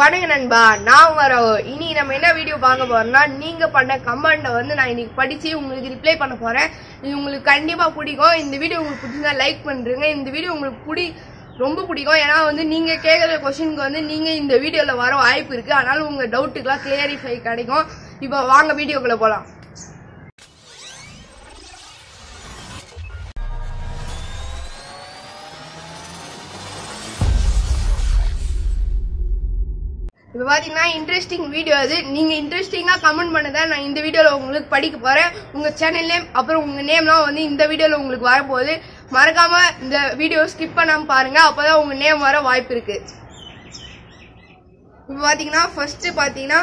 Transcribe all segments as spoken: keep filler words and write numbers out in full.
வணங்க நண்பா, நான் வரவு. இனி நம்ம என்ன வீடியோ பார்க்க போறோம்னா, நீங்க பண்ண கமெண்ட்டை வந்து நான் இன்னைக்கு படிச்சு உங்களுக்கு ரிப்ளை பண்ண போறேன். இது உங்களுக்கு கண்டிப்பா பிடிக்கும். இந்த வீடியோ உங்களுக்கு பிடிச்சா லைக் பண்ணுங்க. இந்த வீடியோ உங்களுக்கு பிடி ரொம்ப பிடிக்கும். ஏன்னா வந்து நீங்க கேட்குற கொஸ்டினுக்கு வந்து நீங்க இந்த வீடியோல வர வாய்ப்பு இருக்கு. அதனால உங்க டவுட்டுக்கெல்லாம் கிளியரிஃபை கிடைக்கும். இப்போ வாங்க வீடியோக்குள்ள போலாம். இப்போ பார்த்தீங்கன்னா இன்ட்ரெஸ்டிங் வீடியோ அது. நீங்கள் இன்ட்ரெஸ்டிங்காக கமெண்ட் பண்ணதான் நான் இந்த வீடியோவில் உங்களுக்கு படிக்க போகிறேன். உங்கள் சேனல் நேம் அப்புறம் உங்கள் நேம்லாம் வந்து இந்த வீடியோவில் உங்களுக்கு வரப்போகுது. மறக்காமல் இந்த வீடியோ ஸ்கிப் பண்ணாமல் பாருங்கள். அப்போ தான் உங்கள் நேம் வர வாய்ப்பு இருக்குது. இப்போ பார்த்தீங்கன்னா ஃபஸ்ட்டு பார்த்தீங்கன்னா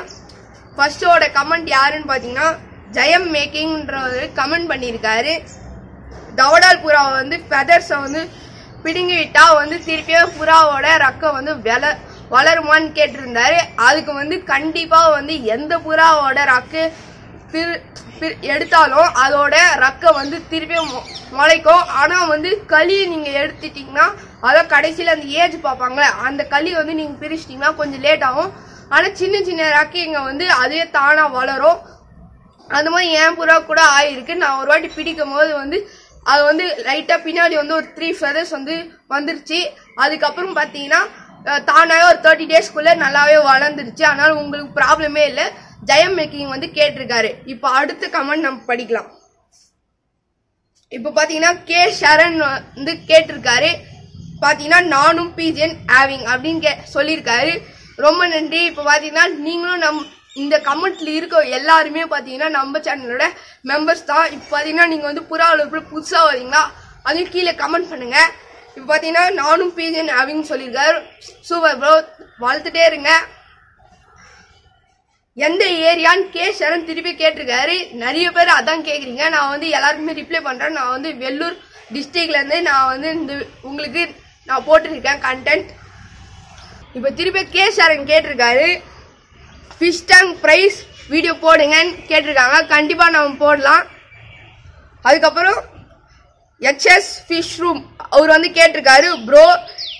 ஃபஸ்ட்டோட கமெண்ட் யாருன்னு பார்த்தீங்கன்னா ஜெயம் மேக்கிங்ன்றவர் கமெண்ட் பண்ணியிருக்காரு. தவடால் புறாவை வந்து ஃபெதர்ஸை வந்து பிடுங்கி விட்டால் வந்து திருப்பியும் புறாவோட ரக்கம் வந்து வில வளருமான்னு கேட்டிருந்தாரு. அதுக்கு வந்து கண்டிப்பாக வந்து எந்த புறாவோட ரக்கு திரு எடுத்தாலும் அதோட ரக்கை வந்து திருப்பி முளைக்கும். ஆனால் வந்து களி நீங்கள் எடுத்துட்டிங்கன்னா அதான் கடைசியில் அந்த ஏஜ் பார்ப்பாங்களே, அந்த களி வந்து நீங்கள் பிரிச்சிட்டிங்கன்னா கொஞ்சம் லேட் ஆகும். ஆனால் சின்ன சின்ன ரக்கைங்க வந்து அதுவே தானாக வளரும். அது மாதிரி என் புறா கூட ஆயிருக்கு. நான் ஒரு வாட்டி பிடிக்கும் போது வந்து அது வந்து லைட்டாக பின்னாடி வந்து ஒரு த்ரீ ஃபெதர்ஸ் வந்து வந்துருச்சு. அதுக்கப்புறம் பார்த்தீங்கன்னா தானாக ஒரு தேர்ட்டி டேஸ்க்குள்ளே நல்லாவே வளர்ந்துருச்சு. அதனால் உங்களுக்கு ப்ராப்ளமே இல்லை. ஜெயம் மேக்கிங் வந்து கேட்டிருக்காரு. இப்போ அடுத்த கமெண்ட் நம்ம படிக்கலாம். இப்போ பார்த்தீங்கன்னா கே சரண் வந்து கேட்டிருக்காரு. பார்த்தீங்கன்னா நானும் பீஜன் ஹேவிங் அப்படின்னு கே சொல்லியிருக்காரு. ரொம்ப நன்றி. இப்போ பார்த்தீங்கன்னா நீங்களும் நம் இந்த கமெண்ட்ல இருக்க எல்லாருமே பார்த்தீங்கன்னா நம்ம சேனலோட மெம்பர்ஸ் தான். இப்போ பார்த்தீங்கன்னா நீங்கள் வந்து புறா வளர்ப்பு புதுசாக வரீங்களா, அதையும் கீழே கமெண்ட் பண்ணுங்கள். இப்போ பார்த்தீங்கன்னா நானும் பீஜன் ஹேவிங் சொல்லியிருக்காரு. சூப்பர் ப்ரோ, வளர்த்துட்டே இருங்க. எந்த ஏரியான்னு கே சரண் திருப்பி கேட்டிருக்காரு. நிறைய பேர் அதான் கேட்குறீங்க. நான் வந்து எல்லாருக்குமே ரிப்ளை பண்ணுறேன். நான் வந்து வெள்ளூர் டிஸ்ட்ரிக்ட்லேருந்து நான் வந்து இந்த உங்களுக்கு நான் போட்டிருக்கேன் கண்டென்ட். இப்போ திருப்பி கே சரண் கேட்டிருக்காரு. ஃபிஷ் டேங்க் ப்ரைஸ் வீடியோ போடுங்கன்னு கேட்டிருக்காங்க. கண்டிப்பாக நம்ம போடலாம். அதுக்கப்புறம் எச்எஸ் ஃபிஷ் ரூம் அவர் வந்து கேட்டிருக்காரு. ப்ரோ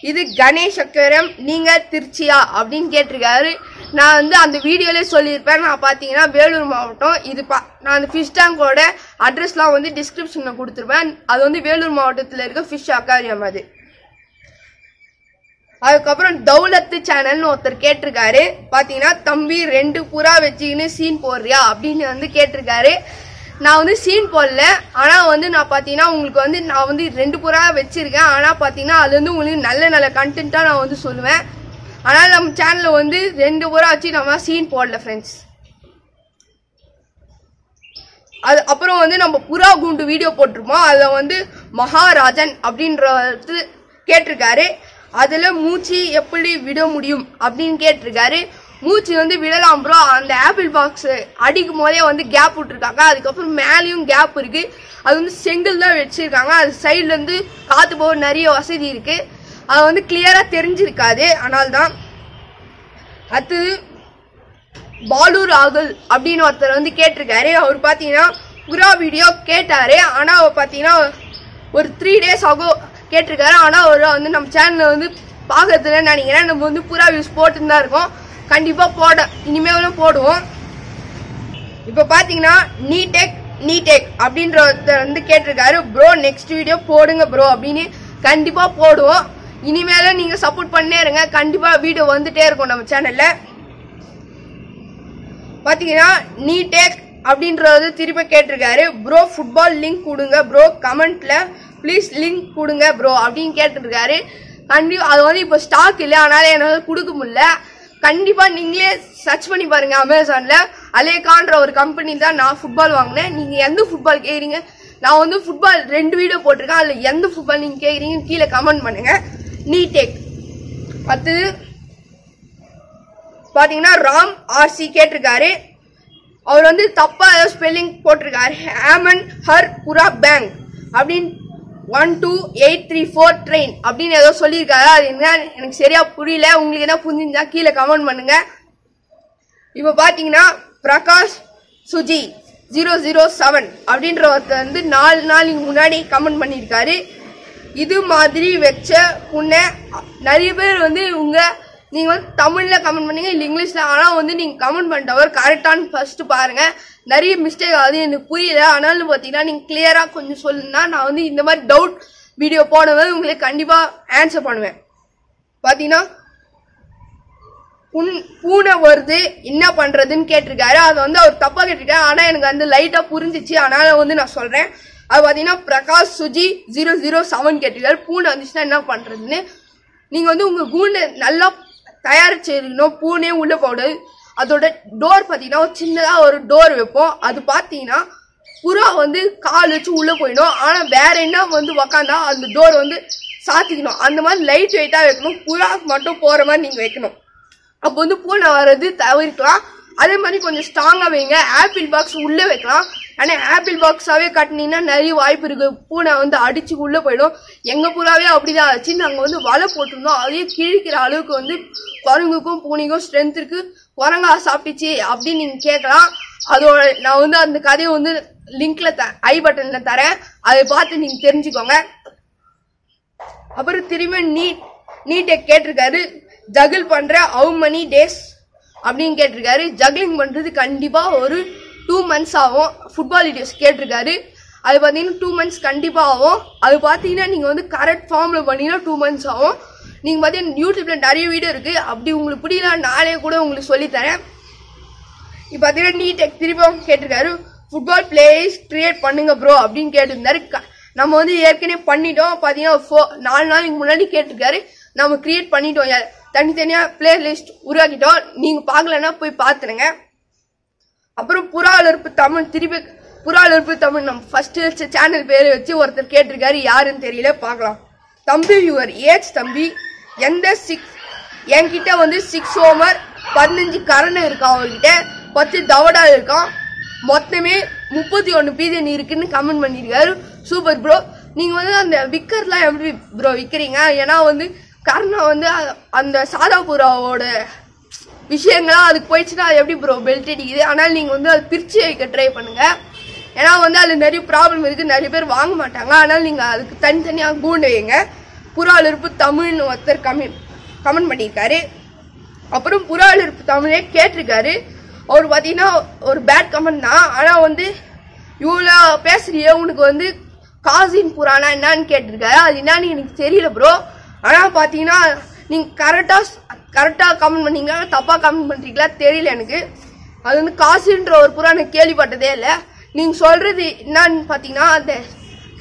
இது கணேஷ் அக்வேரியம் நீங்கள் திருச்சியா அப்படின்னு கேட்டிருக்காரு. நான் வந்து அந்த வீடியோலேயே சொல்லியிருப்பேன். நான் பார்த்தீங்கன்னா வேலூர் மாவட்டம். இது பா நான் அந்த ஃபிஷ் டேங்கோட அட்ரஸ்லாம் வந்து டிஸ்கிரிப்ஷனில் கொடுத்துருப்பேன். அது வந்து வேலூர் மாவட்டத்தில் இருக்க ஃபிஷ் அக்வேரியம் அது. அதுக்கப்புறம் தௌலத்து சேனல்னு ஒருத்தர் கேட்டிருக்காரு. பார்த்தீங்கன்னா தம்பி ரெண்டு புறா வச்சுக்கின்னு சீன் போடுறியா அப்படின்னு வந்து கேட்டிருக்காரு. நான் வந்து சீன் போடல. ஆனால் வந்து நான் பார்த்தீங்கன்னா உங்களுக்கு வந்து நான் வந்து ரெண்டு புறா வச்சுருக்கேன். ஆனால் பார்த்தீங்கன்னா அது வந்து உங்களுக்கு நல்ல நல்ல கண்டென்ட்டாக நான் வந்து சொல்லுவேன். ஆனால் நம்ம சேனலில் வந்து ரெண்டு புறா வச்சு நம்ம சீன் போடல ஃப்ரெண்ட்ஸ். அது அப்புறம் வந்து நம்ம புறா கூண்டு வீடியோ போட்டிருப்போம். அதில் வந்து மகாராஜன் அப்படின்றது கேட்டிருக்காரு. அதில் மூச்சு எப்படி விட முடியும் அப்படின்னு கேட்டிருக்காரு. மூச்சு வந்து விடலாம் ப்ரோ. அந்த ஆப்பிள் பாக்ஸ் அடிக்கும் போதே வந்து கேப் விட்டுருக்காங்க. அதுக்கப்புறம் மேலேயும் கேப் இருக்குது. அது வந்து செங்கல் தான் வச்சுருக்காங்க. அது சைட்லேருந்து காற்று போக நிறைய வசதி இருக்குது. அது வந்து கிளியராக தெரிஞ்சிருக்காது. ஆனால் தான் அடுத்தது பாலூர் ஆகுல் அப்படின்னு ஒருத்தர் வந்து கேட்டிருக்காரு. அவர் பார்த்தீங்கன்னா புறா வீடியோ கேட்டார். ஆனால் அவர் பார்த்தீங்கன்னா ஒரு த்ரீ டேஸ் ஆகும் கேட்டிருக்காரு. ஆனால் அவர் வந்து நம்ம சேனலில் வந்து பார்க்கறதுலன்னு நினைக்கிறேன். நம்ம வந்து புறா வியூஸ் போட்டுன்னு தான் இருக்கோம். கண்டிப்பாக போட இனிமேலும் போடுவோம். இப்போ பார்த்தீங்கன்னா நீடெக் நீடெக் அப்படின்ற வந்து கேட்டிருக்காரு. ப்ரோ நெக்ஸ்ட் வீடியோ போடுங்க ப்ரோ அப்படின்னு கண்டிப்பாக போடுவோம். இனிமேலும் நீங்கள் சப்போர்ட் பண்ணே இருங்க. கண்டிப்பாக வீடியோ வந்துகிட்டே இருக்கும் நம்ம சேனலில். பார்த்தீங்கன்னா நீடெக் அப்படின்றது திருப்பி கேட்டிருக்காரு. ப்ரோ ஃபுட்பால் லிங்க் கொடுங்க ப்ரோ, கமெண்ட்டில் ப்ளீஸ் லிங்க் கொடுங்க ப்ரோ அப்படின்னு கேட்டிருக்காரு. கண்டி அது வந்து இப்போ ஸ்டாக் இல்லை. அதனால் என்னால் கொடுக்க முடில. கண்டிப்பாக நீங்களே சர்ச் பண்ணி பாருங்கள் அமேசானில். அலேகான்ற ஒரு கம்பெனி தான் நான் ஃபுட்பால் வாங்கினேன். நீங்கள் எந்த ஃபுட்பால் கேட்குறீங்க, நான் வந்து ஃபுட்பால் ரெண்டு வீடியோ போட்டிருக்கேன். அதில் எந்த ஃபுட்பால் நீங்கள் கேட்குறீங்கன்னு கீழே கமெண்ட் பண்ணுங்கள். நீடெக் அடுத்து பார்த்தீங்கன்னா ராம் ஆர்சி கேட்டிருக்காரு. அவர் வந்து தப்பாக ஏதோ ஸ்பெல்லிங் போட்டிருக்காரு. ஹேமன் ஹர் புரா பேங்க் அப்படின்னு one two eight three four train அப்படின்னு ஏதோ சொல்லியிருக்காரு. அது என்ன எனக்கு சரியாக புரியல. உங்களுக்கு என்ன புரிஞ்சுருந்தா கீழே கமெண்ட் பண்ணுங்கள். இப்போ பார்த்தீங்கன்னா Prakash Suji zero zero seven அப்படின்ற ஒருத்தர் வந்து நாலு நாளைக்கு முன்னாடி கமெண்ட் பண்ணியிருக்காரு. இது மாதிரி வச்ச புண்ணை நிறைய பேர் வந்து உங்கள் नहीं वो तमिल ला कमेंट बनेंगे इंग्लिश ला आना होंडे नहीं कमेंट बंटा वर कारेटान फर्स्ट पार गए नरी मिस्टेक आदि है निपुई ला आना लो बती ना निंग क्लियर आ कुछ सोलना ना होंडे इन्दर मत डाउट वीडियो पढ़ने वाले उनके कंडीबा आंसर पढ़ने बाती ना उन पूर्ण वर्दे इन्ना पढ़ रहे दिन कैट रिगायरा आधा उन्दा और तप्पा कैट रिगायरा आना है ना अंदर लाइट आप पूर्ण चिच्ची आना है उन्हें ना सोल रहे हैं अब बाती ना Prakash Suji zero zero seven कैट रिगायर पूर्ण अंदिशना इन्ना पढ़ रहे दिन ने निंग उन्हें उनके गुण नल्ला तैयार चेल नो पूर्ण उल्ले पाउडर अदौड़े डोर पाती ना वो चिंदा और डोर वेपो अद पाती ना पूरा वंदे काल अच्छे उल्ले कोई ना आना बैर इन्ना वंदे वकाना अद डोर वंदे साथ ही ना अंदमान लाइट वेटा वेकनो पूरा मटो पौर मान निंग वेकनो अब वंदे पूर्ण वारदी तावरी कला अरे मनी कौन स्ट्रांग आवेंगे एप्पल बॉक्स उल्ले वेकला अने एप्पल बॉक्स आवे कटनी ना नरी वाई पर गए पूर्ण वंदे आड़िची उल्ले पड़ो यंगा पूरा वे अपड़ी जा अच्छी ना वंदे वाला पोटुना अरे कीड़ किरालो को वंदे कोरंगों को पूनी को स्ट्रेंथ रख कोरंगा सापिचे अपड़ी निंग क्या कला अदौड़ ना वंदे अंद कादे वंदे लिंक लेता आई बटन लेता रहे अरे बात निंग तेरंजी कोंगे अपर तिरिमें नीट नीट एक कैट रखा है जगल पड़ रहा हाउ मनी डेज अपनी कैटर जगलिंग पड़े कंपा और टू मंथ्स आगो फुटबॉल वीडियोस कैटर अब पाती टू मंथ्स कंपा आगे पाती करेक्ट फॉर्म पड़ी टू मंथ्स आगो नहीं पाती यूट्यूब नरिया वीडियो अभी उड़ीला नाले कूड़ा उल्लें पाती तिर कैटर फुटबॉल प्लेयर्स क्रिएट पड़ूंग ब्रो अब क नाम वो ये पड़िटोम पाती नालू ना मुना कैटर नाम क्रिएट पड़िटो तनि तनिया प्ले लिस्ट उटोम नहीं पाकलना पातरें अपराम पुरालुप तमिल तिर पुरालुप तमिल नम फर्स्ट चैनल पेरे वे और कैटर यार पाकल तंबी व्यूवर एच तंबी एंड वो सिक्स ओवर पदनेंज करण पत् दवड़ा मोतमें मुपत्ति पीजे नहीं कमेंट पड़ी सूपर ब्रो नहीं विक्रा एप्ली ब्रो विक्री ऐसा वो कारण वो अंद सादापुरावो विषय अद्चना एप्ली ब्रो बेल्ट अटिक्कुदु आना नहीं प्रिच ट्रे पड़ूंग ऐसा वो अभी नरिया प्रॉब्लम नरिया वांग माट्टांगा आना नहीं तनि तनिया गूंड वे पुरालुरु तमिल कमें कमेंट पड़ी अपराम पुरालुरु तमिल कैटर और पाती और बैड कमेंट ना आना वो इवला पेसरिया उनको वो कासिन पुराना एनानु केट्टिरुक्का अदु एनानु एनक्कु तेरियला ब्रो आना पातीना नींग करेक्टा करेक्टा कमेंट पण्णींगा तप्पा कमेंट पण्णींगा तेरियला एनक्कु अदु वंदु कासिनன்ற ஒரு புராணம் கேள்விப்பட்டதே இல்ல நீங்க சொல்றது என்னன்னு பாத்தீங்கன்னா அந்த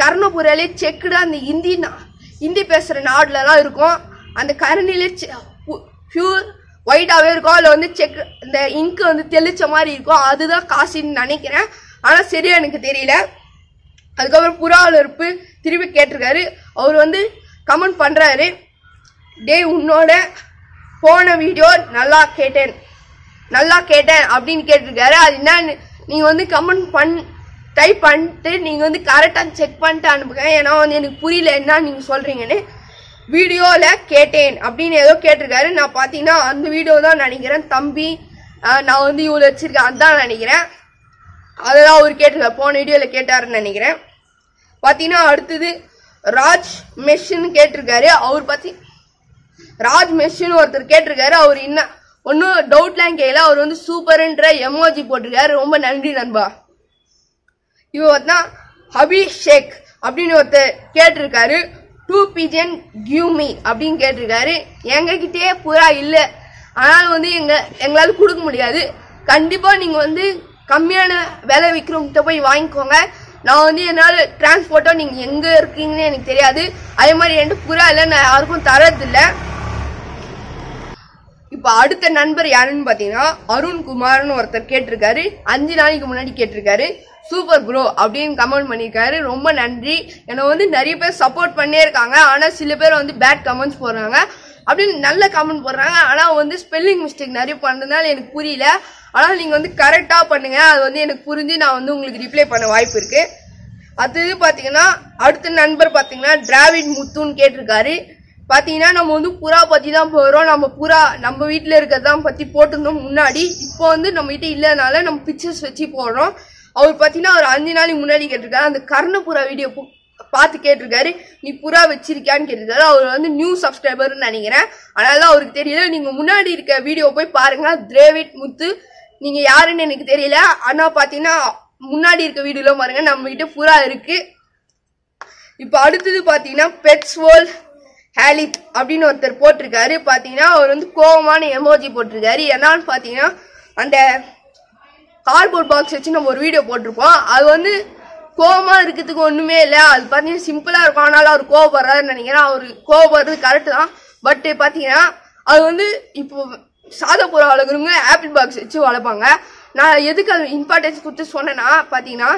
கர்ணபுரலே செக்குடா அந்த இந்தி இந்தி பேசுற நாடலலாம் இருக்கும் அந்த கரணிலே பியூர் ஒயிட்டாவே இருக்கும் அதுல வந்து செக் அந்த இங்க் வந்து தெளிச்ச மாதிரி இருக்கும் அதுதான் காசின்னு நினைக்கிறேன் आना सर अदरप तिर कैटर और वो कमेंट पड़ा डे उन्नोड पोन वीडियो ना केटे ना केटे अब कैटर अभी वो कमेंट पड़ टाइप पड़े नहीं करेक्टा सेक पड़े अना नहीं वीडियो केटे अब कैटर ना पाती अंत वीडियो निक्रे तंबी ना वो इवे वादा निक्रेन அதெல்லாம் அவர் கேட்டல போன வீடியோல கேட்டாருன்னு நினைக்கிறேன் பாத்தீனா அடுத்து ராஜ் மெஷின் கேட்டிருக்காரு அவர் பாத்தி ராஜ் மெஷின் ஒருத்தர் கேட்டிருக்காரு அவர் என்ன ஒண்ணு டவுட்லாம் கேல அவர் வந்து சூப்பர்ன்ற எமோஜி போட்டுருக்காரு ரொம்ப நன்றி நண்பா இவன்னா அபிஷேக் அப்படின ஒருத்தர் கேட்டிருக்காரு டூ pigeon give me அப்படிን கேட்டிருக்காரு எங்ககிட்டயே புரா இல்ல ஆனால் வந்து எங்க எங்களால கொடுக்க முடியாது கண்டிப்பா நீங்க வந்து कम्मिया वेले विक्रवंग पे वांगको ना वो ट्रांसपोर्टो नहीं अदारे पुरा ना यार तरद इत नार पाती अरुण कुमार और केटर अंजना केटर सूपर ब्रो अब कमेंट पड़ी रोम नंरी वो नरिया सपोर्ट पड़े आना सब पे वो बैड कमेंट्स पड़ा अब ना कमेंट पड़ा आना वो स्पेलिंग मिस्टेक नरिया पड़े आना नहीं करेक्टा पड़ेंगे अभी ना वो रिप्ले पड़ वायप अभी पाती नंबर पाती द्राविड मुत्तुन केटर पाती नम वो पुरा पता नम पुरा नम वीटल पी पटो मुना नम्बर इलेना नम पिक्चर्स वे पड़ो और पाती अंजना मुना केटर अंत कर्णपुरा वीडियो पार्टी केटर नहीं पूरा वचिकानु न्यू सब्सक्राइबर निकला वीडियो द्रेविड मुत्तु आना पाती वीडियो बाहर नम्बर पूरा इतना पेट्स वर्ल्ड हेलिप अब पाती कोवमान एमोजी पटर एना पाती कार्डबोर्ड बॉक्स वच्चु नम्म ओरु वीडियो पोट्टिरुप्पोम अदु वंदु कोवमा इरुक्किरதுக்கு ஒண்ணுமே இல்ல அது பாத்தீங்க சிம்பிளா இருக்கும் ஆனால அவர் கோவப்படுறாருன்னு நினைக்கிறேன் அவர் கோவப்படுறது கரெக்ட் தான் பட் பாத்தீங்கன்னா அது வந்து இப்போ சாதபுர ஆளுங்கங்க ஆப்பிள் பாக்ஸ் வச்சு வளபாங்க நான் எதுக்கு இம்பார்ட்டன்ஸ் கொடுத்து சொன்னேனா பாத்தீங்கன்னா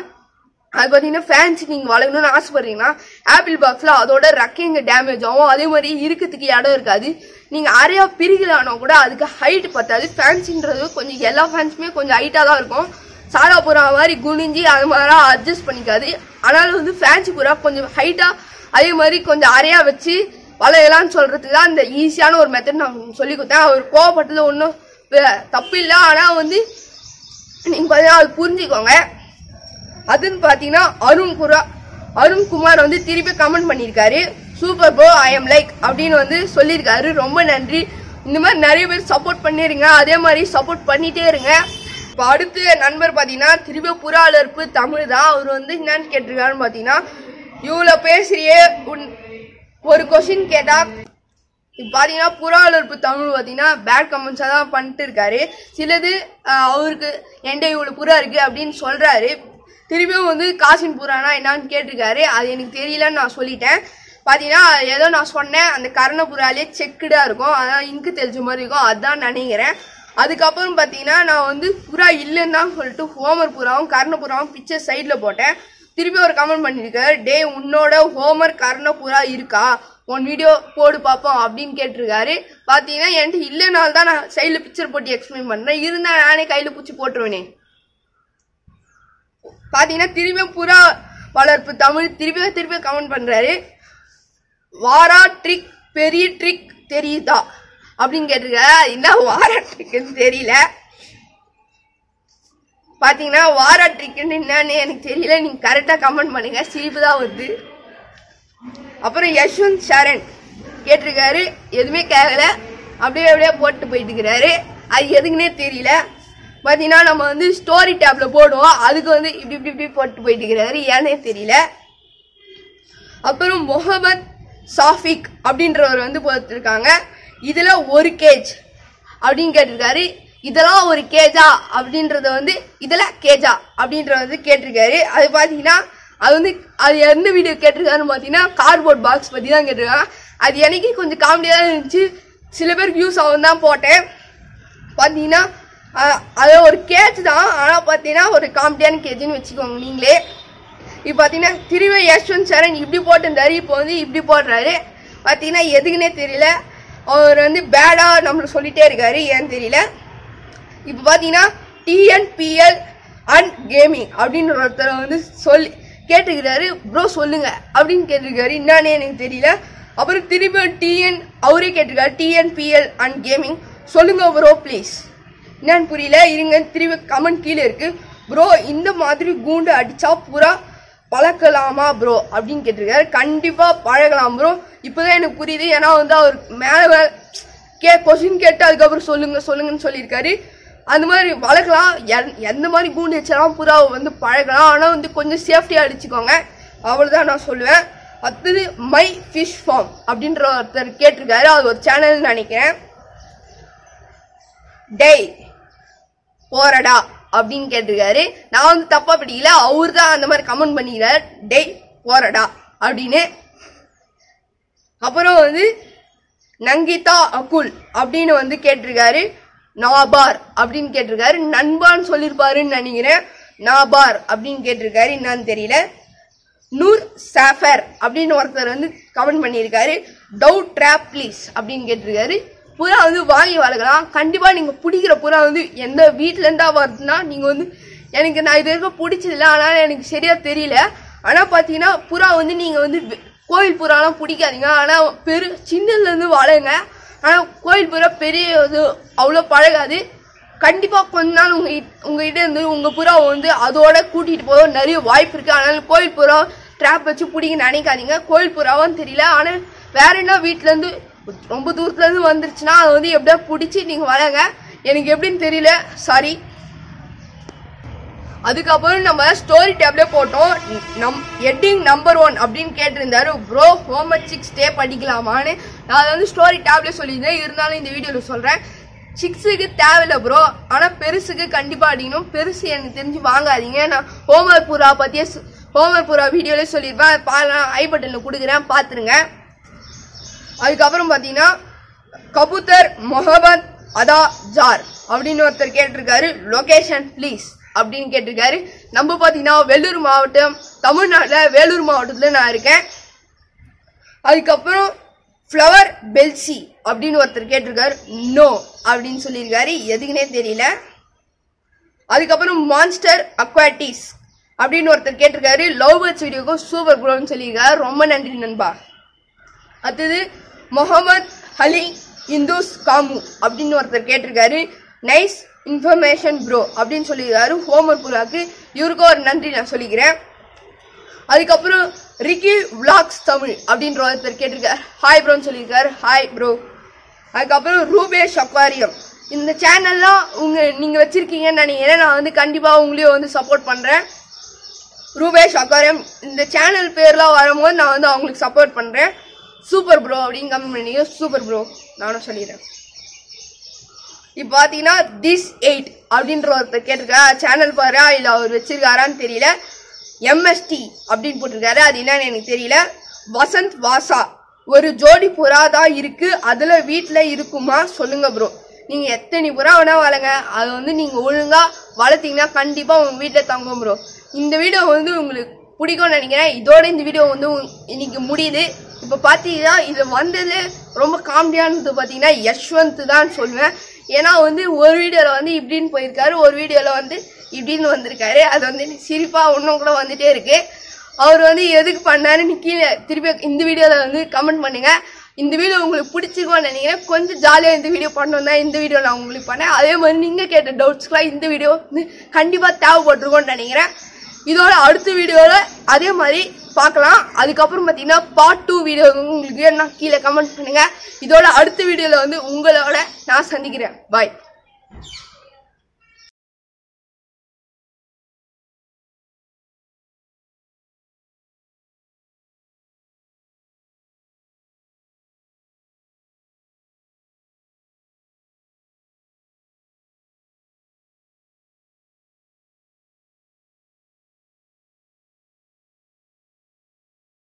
அது பாத்தீங்கன்னா ஃபேன்ஸ் நீங்க வளக்கணும்னு ஆசைப்படுறீங்கன்னா ஆப்பிள் பாக்ஸ்ல அதோட ரக்கிங் டேமேஜ் ஆகும் அதே மாதிரி இருக்குதுக்கு இடம் இருக்காது நீங்க அரையா பிரிகளானோ கூட அதுக்கு ஹைட் பத்தாது ஃபேன்ஸ்ன்றது கொஞ்சம் எல்லா ஃபேன்ஸ்மே கொஞ்சம் ஹைட்டா தான் இருக்கும் சாரா புறா மாதிரி குனிஞ்சி அது மாதிரி அட்ஜஸ்ட் பண்ணிக்காது ஆனாலும் வந்து ஃபேன்ஸ் புறா கொஞ்சம் ஹைட்டா அதே மாதிரி கொஞ்சம் அரையா வச்சு வளையலாம்னு சொல்றதுக்கு தான் அந்த ஈஸியான ஒரு மெத்தட் நான் சொல்லி கொடுத்தேன் அவர் கோபப்பட்டது ஒண்ணும் தப்பு இல்ல ஆனா வந்து நீங்க கொஞ்சம் அது புரிஞ்சிக்கோங்க அதுன்னு பாத்தீங்கன்னா அருண் குரா அருண் குமார் வந்து திருப்பி கமெண்ட் பண்ணிருக்காரு super bro I am like अब रोम नंरी इनमें नया सपोर्ट पड़ी अदार सपोर्ट पड़े अड़ पाती त्रिपुरा तमिधा और पाती इवसरिए और कोशिन् केटा पाती तमिल पाती बैड कमेंटा पड़े सिलद इवरा अब तिरपियों पुराना एना केटर अभी ना सोलिटें पाती ना सोने अरण पुराल सेकड़ा इंक तेज मारे अदान निकरें अदक पाती ना वो पुरा इलेट होमर पुरा करण पुरा पिक्चर सैडल पटे तिरपी और कमेंट पड़ा डे उन्नोड होमर करण पुरा उन वीडियो पड़ पापा अब केटर पाती इलेना ना सैडल पिक्चर पटी एक्सप्लेन पड़े नाने कई पूछी पटरवे पाती तिरपी पुरा वलर्प तमिल तिरपी तिरपी कमेंट पड़े वारा ट्रिक पेरी ट्रिक तेरीदा अब क्या वारा ट्रिकल पाती वारा ट्रिक करेक्टा कमेंट पड़ेंगे सीधा वो यशवंत शरण केटर एदमे केकल अब अदकल पाती नम्बर स्टोरी टैब अद्क वो इप्ली पेल अब मोहम्मद साफिक अब और केज अब और केजा अब केजा अब केटर अब पाती वीडियो केटर पाती कार्डबोर्ड बॉक्स पी केटर अभी कुछ कामेडिया सब पे व्यूस आटे पाती और केज आना पाती कामेडियान केजुन वोले पाती यशवंत शरण इप्ली पटर इतनी इप्ली पड़ा पाती और वो बेडा नम्बर ऐन पाती टीएनपीएल अंड गेमिंग अब केटर ब्रो सोलूंगा अब केटर इन्हें अब तिरपी टीएन और केटर TNPL and gaming bro please इन्हें तिरपी कमेंट कीले ब्रो इतनी गूंड अटिचा पूरा पलकलामा ब्रो अब केटर कंपा पढ़कल ब्रो इतना और मेल कै कोशिन् कदर अंमारी वलकल गूंडा पूरा वो पढ़कल आना वो कुछ सेफ्टिया अड़चिकोंवल ना सोल्वें अतः मै फिश फार्म अब केटर अर चेनल नैकड़ा अब केटर ना वो तपा पिटिकल और अंदमि कमेंट पड़ी डे पोराडा अब अब नंगीता अकुल अब केटर नाबार अब केटर ननबानुपार निकरें नाबार अब केटर इन्हें नूर साफर अब कमेंट पड़ी डव ट्रैप प्लीज अब केटर पूरा वो वांगी वाला कंपा नहीं पिटिक पूरा वो एंत वीटल वर्दा नहीं ना इतना पिछड़ी आना सरिया आना पाती पूरा वो नहीं पूरा पिटिका आना चिन्ह वालेंगे आना कोई पूरा अवलो पड़का कंपा को उंग उंग पूरा वो अदोट कूटिटे ना वायप आना कोई पूरा ட்ராப் வச்சு புடிங்க நினைக்காதீங்க. கோயில் புறாவும் தெரியல, ஆனா வேற என்ன வீட்ல இருந்து ரொம்ப தூரத்துல இருந்து வந்துருச்சுனா அது வந்து எப்படியா பிடிச்சி நீங்க வரங்க, எனக்கு எப்படின்னு தெரியல, சாரி. அதுக்கப்புறம் நம்ம ஸ்டோரி டேப்ல போட்டோம், நம் ஹெட்டிங் நம்பர் ஒன் அப்படின்னு கேட்டிருந்தாரு ப்ரோ ஹோமர் சிக்ஸ் டே படிக்கலாமான்னு. நான் அதை வந்து ஸ்டோரி டேப்ல சொல்லியிருந்தேன், இருந்தாலும் இந்த வீடியோவில் சொல்கிறேன். சிக்ஸுக்கு தேவையில்லை ப்ரோ, ஆனால் பெருசுக்கு கண்டிப்பாக அடிக்கணும். பெருசு எனக்கு தெரிஞ்சு வாங்காதீங்க. நான் ஹோமர் புறா பற்றியே ஹோமர் புறா வீடியோலேயே சொல்லியிருப்பேன், பாலாம் ஐ பட்டனில் கொடுக்குறேன், பார்த்துருங்க. அதுக்கப்புறம் பார்த்தீங்கன்னா கபூத்தர் மொஹபத் அதா ஜார் அப்படின்னு ஒருத்தர் கேட்டிருக்காரு, லொகேஷன் ப்ளீஸ் அப்படின்னு கேட்டிருக்காரு. நம்ம பார்த்தீங்கன்னா வேலூர் மாவட்டம், தமிழ்நாட்டில் வேலூர் மாவட்டத்தில் நான் இருக்கேன். அதுக்கப்புறம் ஃப்ளவர் பெல்சி அப்படின்னு ஒருத்தர் கேட்டிருக்காரு, நோ அப்படின்னு சொல்லியிருக்காரு, எதுக்குன்னே தெரியல. அதுக்கப்புறம் மான்ஸ்டர் அக்வாட்டிஸ் அப்படின்னு ஒருத்தர் கேட்டிருக்காரு, லவ் பேர்ட்ஸ் வீடியோக்கும் சூப்பர் ப்ரோன்னு சொல்லியிருக்காரு, ரொம்ப நன்றி நண்பா. அடுத்தது முகமது அலி இந்தூஸ் காமு அப்படின்னு ஒருத்தர் கேட்டிருக்காரு, நைஸ் இன்ஃபர்மேஷன் ப்ரோ அப்படின்னு சொல்லியிருக்காரு, ஹோமர் புராக்கு இவருக்கும் ஒரு நன்றி நான் சொல்லிக்கிறேன். அதுக்கப்புறம் ரிக்கி விளாக்ஸ் தமிழ் அப்படின்ற ஒருத்தர் கேட்டிருக்காரு, ஹாய் ப்ரோன்னு சொல்லியிருக்காரு, ஹாய் ப்ரோ. அதுக்கப்புறம் ரூபேஷ் அக்வாரியம், இந்த சேனல்லாம் உங்கள் நீங்கள் வச்சுருக்கீங்கன்னு நினைக்கிறேன், நான் வந்து கண்டிப்பாக உங்களையும் வந்து சப்போர்ட் பண்ணுறேன். ரூபேஷ் அக்வாரியம் இந்த சேனல் பேர்லாம் வரும்போது நான் வந்து அவங்களுக்கு சப்போர்ட் பண்ணுறேன். சூப்பர் ப்ரோ அப்படின்னு கமெண்ட் பண்ணிங்க, சூப்பர் ப்ரோ நானும் சொல்லிடுறேன். இப்போ பார்த்தீங்கன்னா திஸ் எயிட் அப்படின்ற ஒருத்தர் கேட்டிருக்காரு, சேனல் பாரு இல்லை அவர் வச்சிருக்காரான்னு தெரியல, எம்எஸ்டி அப்படின்னு போட்டிருக்காரு, அது என்னன்னு எனக்கு தெரியல. வசந்த் வாசா, ஒரு ஜோடி புறா தான் இருக்குது, அதில் வீட்டில் இருக்குமா சொல்லுங்கள் ப்ரோ. நீங்கள் எத்தனை புறா வேணால் வளங்க, அதை வந்து நீங்கள் ஒழுங்காக வளர்த்திங்கன்னா கண்டிப்பாக உங்கள் வீட்டில் தங்கும் ப்ரோ. இந்த வீடியோ வந்து உங்களுக்கு பிடிக்கும்னு நினைக்கிறேன். இதோட இந்த வீடியோ வந்து இன்னைக்கு முடியுது. இப்போ பார்த்தீங்கன்னா இது வந்தது ரொம்ப காமெடியானது பார்த்தீங்கன்னா யஷ்வந்த் தான் சொல்லுவேன். ஏன்னா வந்து ஒரு வீடியோவில் வந்து இப்படின்னு போயிருக்காரு, ஒரு வீடியோவில் வந்து இப்படின்னு வந்திருக்காரு, அது வந்து சிரிப்பாக ஒன்றும் கூட வந்துகிட்டே இருக்குது. அவர் வந்து எதுக்கு பண்ணாருன்னு கீழே திருப்பி இந்த வீடியோவில் வந்து கமெண்ட் பண்ணுங்கள். இந்த வீடியோ உங்களுக்கு பிடிச்சிருக்கோன்னு நினைக்கிறேன். கொஞ்சம் ஜாலியாக இந்த வீடியோ பண்ணோம் தான் இந்த வீடியோ நான் உங்களுக்கு பண்ணேன். அதே மாதிரி நீங்கள் கேட்ட டவுட்ஸ்க்குலாம் இந்த வீடியோ வந்து கண்டிப்பாக தேவைப்பட்டிருக்கோன்னு நினைக்கிறேன். இதோட அடுத்த வீடியோவில் அதே மாதிரி பார்க்கலாம். அதுக்கப்புறம் பார்த்தீங்கன்னா பார்ட் டூ வீடியோ உங்களுக்கு நான் கீழே கமெண்ட் பண்ணுங்கள். இதோட அடுத்த வீடியோவில் வந்து உங்களோட நான் சந்திக்கிறேன். பாய்.